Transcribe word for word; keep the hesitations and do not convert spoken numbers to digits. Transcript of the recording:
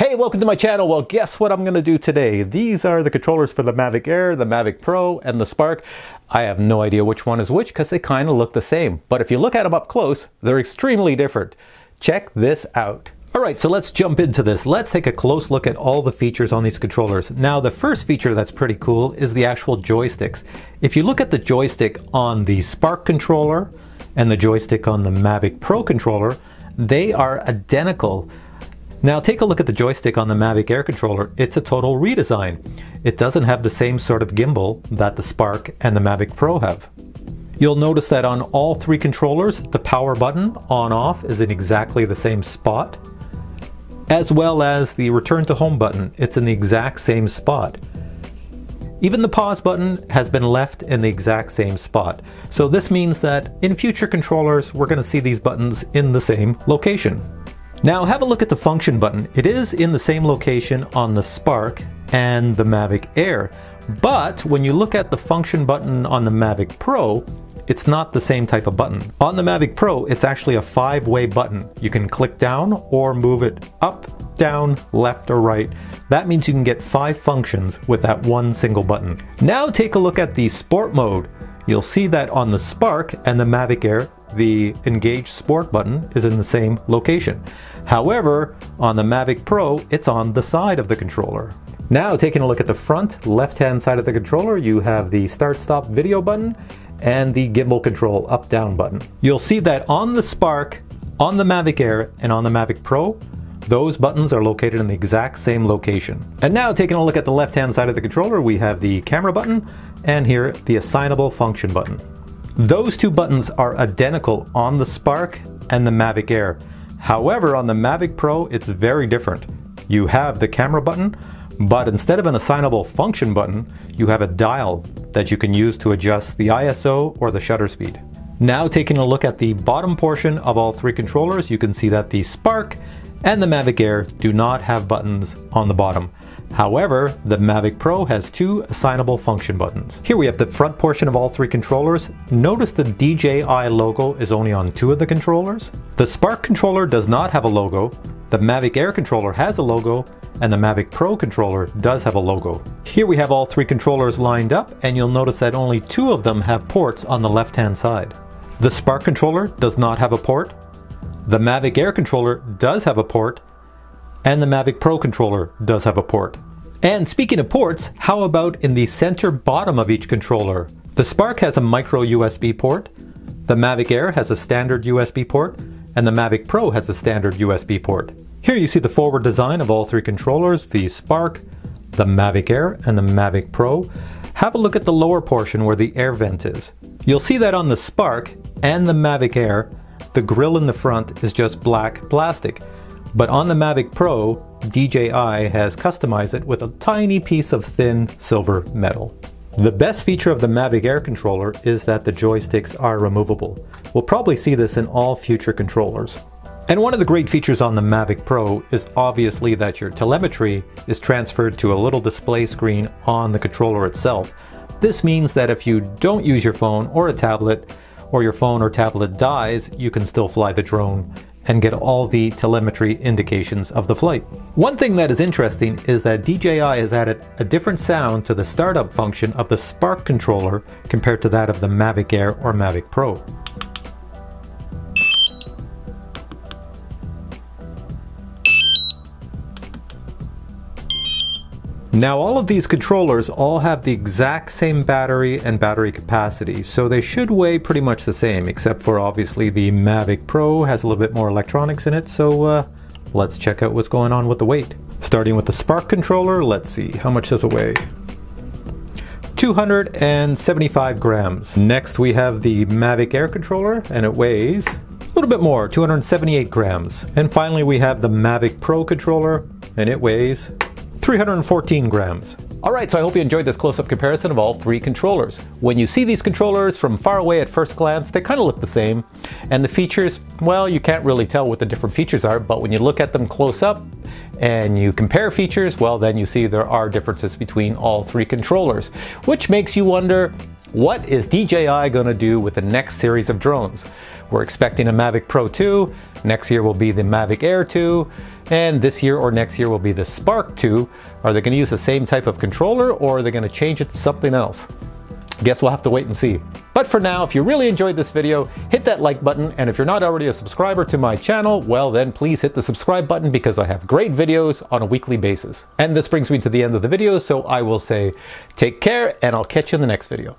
Hey, welcome to my channel. Well, guess what I'm gonna do today? These are the controllers for the Mavic Air, the Mavic Pro, and the Spark. I have no idea which one is which because they kind of look the same. But if you look at them up close, they're extremely different. Check this out. All right, so let's jump into this. Let's take a close look at all the features on these controllers. Now, the first feature that's pretty cool is the actual joysticks. If you look at the joystick on the Spark controller and the joystick on the Mavic Pro controller, they are identical. Now, take a look at the joystick on the Mavic Air controller. It's a total redesign. It doesn't have the same sort of gimbal that the Spark and the Mavic Pro have. You'll notice that on all three controllers, the power button on-off is in exactly the same spot, as well as the return to home button. It's in the exact same spot. Even the pause button has been left in the exact same spot. So this means that in future controllers, we're gonna see these buttons in the same location. Now have a look at the function button. It is in the same location on the Spark and the Mavic Air, but when you look at the function button on the Mavic Pro, it's not the same type of button. On the Mavic Pro, it's actually a five-way button. You can click down or move it up, down, left, or right. That means you can get five functions with that one single button. Now take a look at the sport mode. You'll see that on the Spark and the Mavic Air, the Engage Sport button is in the same location. However, on the Mavic Pro, it's on the side of the controller. Now taking a look at the front left-hand side of the controller, you have the Start-Stop video button and the gimbal control up down button. You'll see that on the Spark, on the Mavic Air, and on the Mavic Pro, those buttons are located in the exact same location. And now taking a look at the left hand side of the controller, we have the camera button and here the assignable function button. Those two buttons are identical on the Spark and the Mavic Air. However, on the Mavic Pro, it's very different. You have the camera button, but instead of an assignable function button, you have a dial that you can use to adjust the I S O or the shutter speed. Now taking a look at the bottom portion of all three controllers, you can see that the Spark and the Mavic Air do not have buttons on the bottom. However, the Mavic Pro has two assignable function buttons. Here we have the front portion of all three controllers. Notice the D J I logo is only on two of the controllers. The Spark controller does not have a logo. The Mavic Air controller has a logo, and the Mavic Pro controller does have a logo. Here we have all three controllers lined up, and you'll notice that only two of them have ports on the left-hand side. The Spark controller does not have a port. The Mavic Air controller does have a port, and the Mavic Pro controller does have a port. And speaking of ports, how about in the center bottom of each controller? The Spark has a micro U S B port, the Mavic Air has a standard U S B port, and the Mavic Pro has a standard U S B port. Here you see the forward design of all three controllers, the Spark, the Mavic Air, and the Mavic Pro. Have a look at the lower portion where the air vent is. You'll see that on the Spark and the Mavic Air, the grille in the front is just black plastic. But on the Mavic Pro, D J I has customized it with a tiny piece of thin silver metal. The best feature of the Mavic Air controller is that the joysticks are removable. We'll probably see this in all future controllers. And one of the great features on the Mavic Pro is obviously that your telemetry is transferred to a little display screen on the controller itself. This means that if you don't use your phone or a tablet, or your phone or tablet dies, you can still fly the drone and get all the telemetry indications of the flight. One thing that is interesting is that D J I has added a different sound to the startup function of the Spark controller compared to that of the Mavic Air or Mavic Pro. Now all of these controllers all have the exact same battery and battery capacity, so they should weigh pretty much the same, except for obviously the Mavic Pro has a little bit more electronics in it, so uh, let's check out what's going on with the weight. Starting with the Spark controller, let's see, how much does it weigh? two hundred seventy-five grams. Next we have the Mavic Air controller, and it weighs a little bit more, two hundred seventy-eight grams. And finally we have the Mavic Pro controller, and it weighs three hundred fourteen grams. All right, so I hope you enjoyed this close-up comparison of all three controllers. When you see these controllers from far away at first glance, they kind of look the same. And the features, well, you can't really tell what the different features are, but when you look at them close up and you compare features, well, then you see there are differences between all three controllers, which makes you wonder, What is D J I going to do with the next series of drones? We're expecting a Mavic Pro two, next year will be the Mavic Air two, and this year or next year will be the Spark two. Are they going to use the same type of controller, or are they going to change it to something else? Guess we'll have to wait and see. But for now, if you really enjoyed this video, hit that like button, and if you're not already a subscriber to my channel, well then please hit the subscribe button because I have great videos on a weekly basis. And this brings me to the end of the video, so I will say take care, and I'll catch you in the next video.